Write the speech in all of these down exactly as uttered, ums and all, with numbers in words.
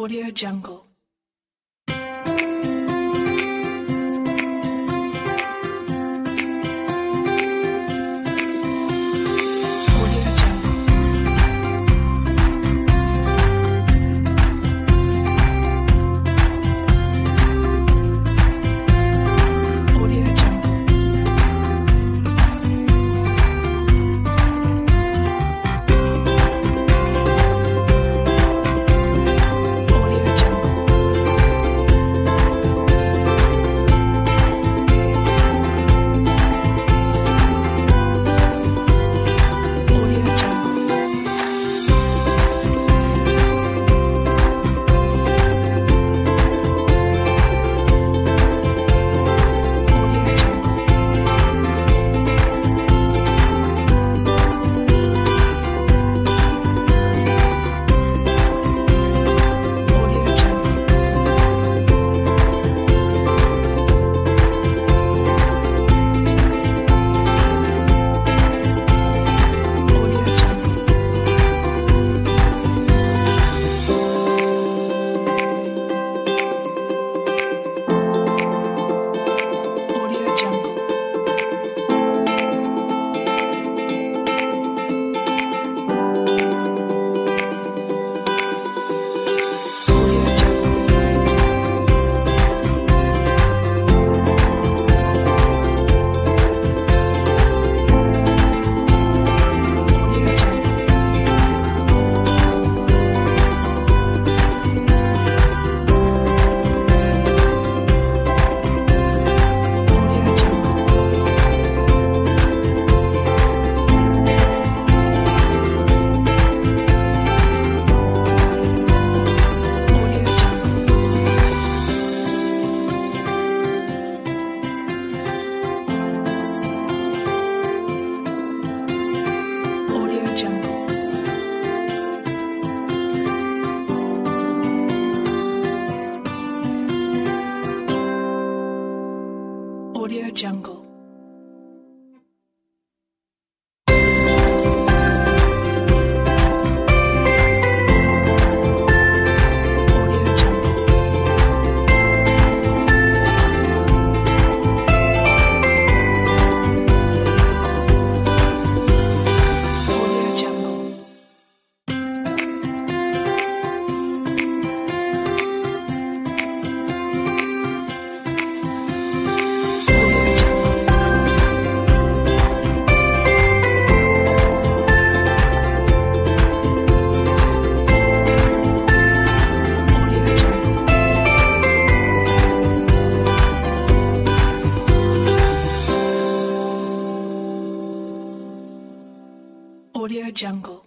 Audio Jungle. Audio Jungle.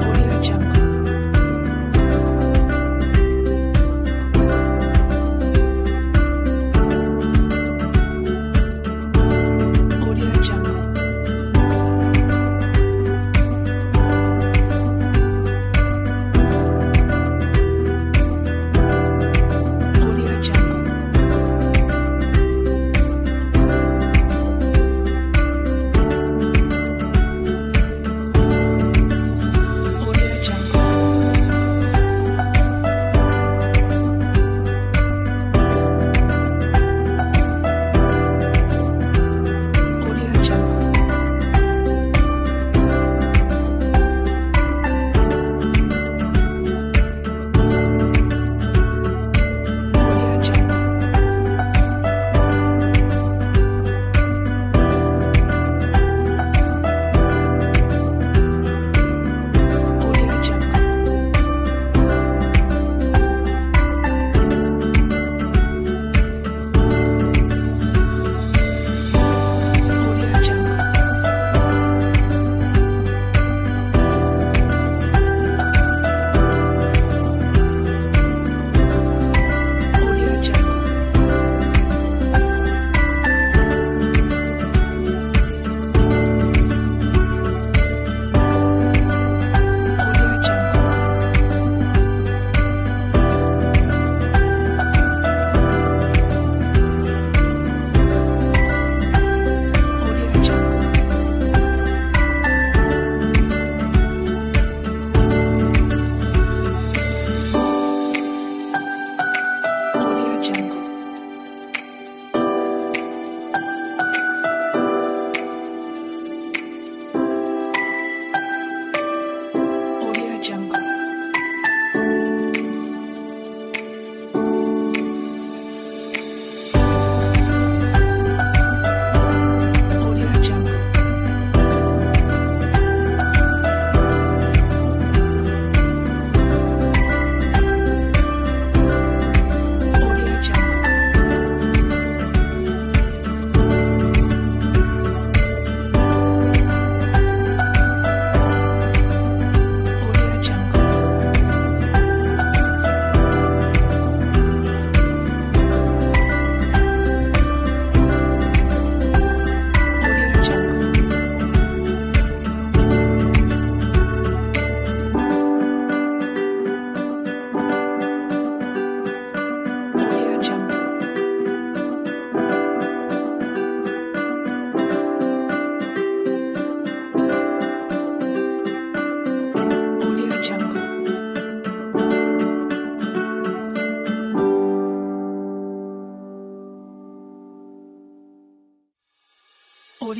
Audio Jungle. Audio Jungle. Audio Jungle.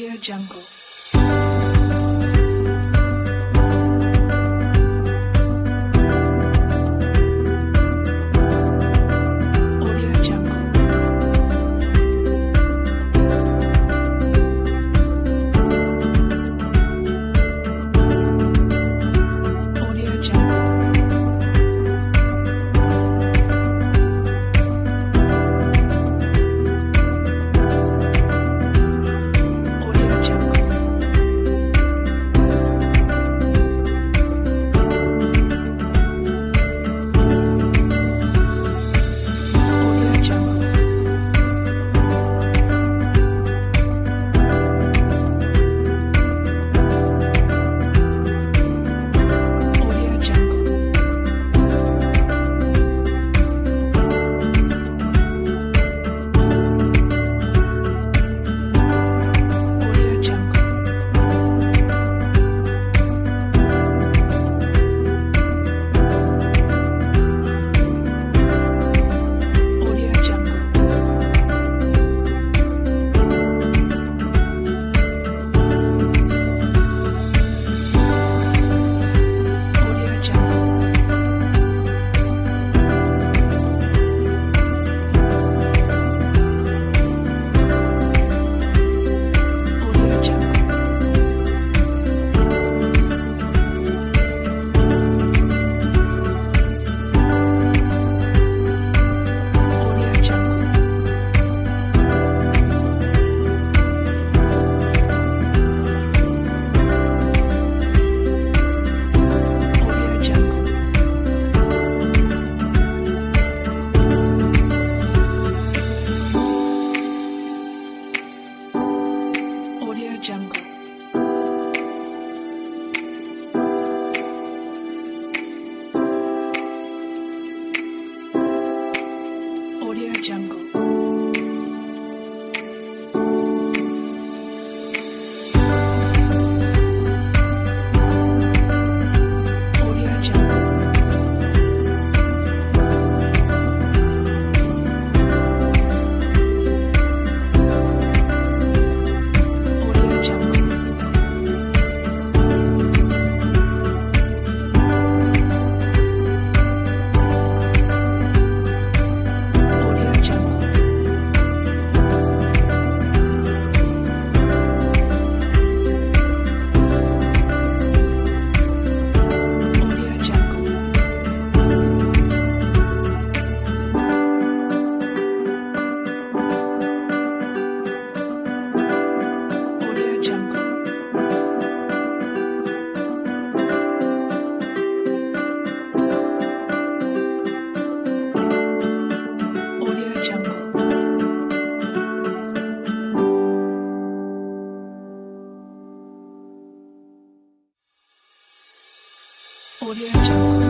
Audio Jungle. Jungle. Audio Jungle. Audio Jungle.